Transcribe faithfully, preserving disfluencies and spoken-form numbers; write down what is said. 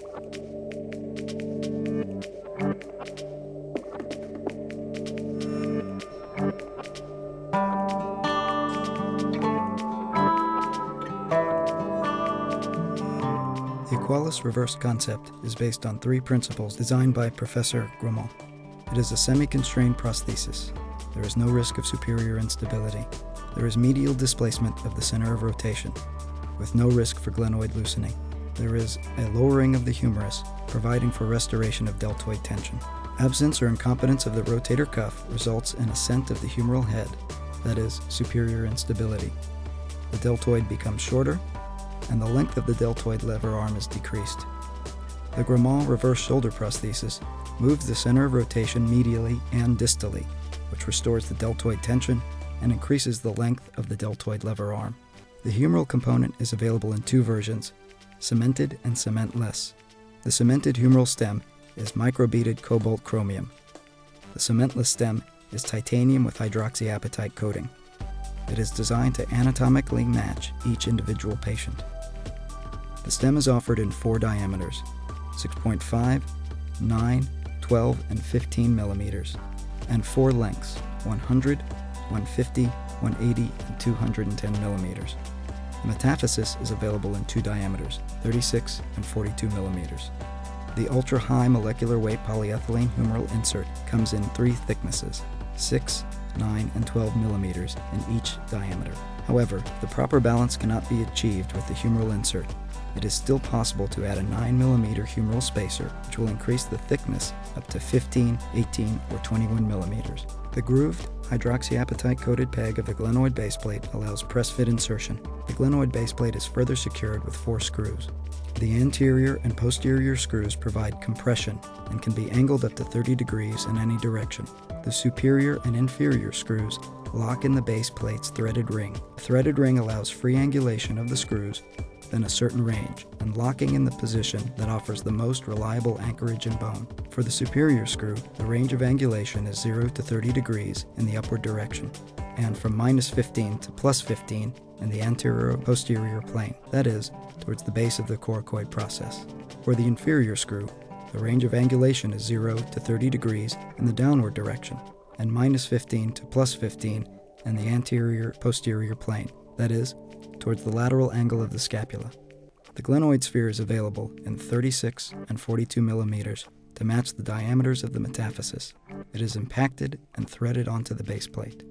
The equalis reverse concept is based on three principles designed by Professor Grammont. It is a semi-constrained prosthesis. There is no risk of superior instability. There is medial displacement of the center of rotation, with no risk for glenoid loosening. There is a lowering of the humerus, providing for restoration of deltoid tension. Absence or incompetence of the rotator cuff results in ascent of the humeral head, that is, superior instability. The deltoid becomes shorter, and the length of the deltoid lever arm is decreased. The Grammont reverse shoulder prosthesis moves the center of rotation medially and distally, which restores the deltoid tension and increases the length of the deltoid lever arm. The humeral component is available in two versions, cemented and cementless. The cemented humeral stem is microbeaded cobalt chromium. The cementless stem is titanium with hydroxyapatite coating. It is designed to anatomically match each individual patient. The stem is offered in four diameters, six point five, nine, twelve, and fifteen millimeters, and four lengths, one hundred, one hundred fifty, one hundred eighty, and two hundred ten millimeters. The metaphysis is available in two diameters, thirty-six and forty-two millimeters. The ultra-high molecular weight polyethylene humeral insert comes in three thicknesses, six, nine, and twelve millimeters in each diameter. However, the proper balance cannot be achieved with the humeral insert. It is still possible to add a nine millimeter humeral spacer, which will increase the thickness up to fifteen, eighteen, or twenty-one millimeters. The grooved, hydroxyapatite-coated peg of the glenoid baseplate allows press-fit insertion. The glenoid baseplate is further secured with four screws. The anterior and posterior screws provide compression and can be angled up to thirty degrees in any direction. The superior and inferior screws lock in the base plate's threaded ring. The threaded ring allows free angulation of the screws within a certain range and locking in the position that offers the most reliable anchorage in bone. For the superior screw, the range of angulation is zero to thirty degrees in the upward direction and from minus fifteen to plus fifteen in the anterior-posterior plane, that is, towards the base of the coracoid process. For the inferior screw, the range of angulation is zero to thirty degrees in the downward direction and minus fifteen to plus fifteen in the anterior-posterior plane, that is, towards the lateral angle of the scapula. The glenoid sphere is available in thirty-six and forty-two millimeters to match the diameters of the metaphysis. It is impacted and threaded onto the base plate.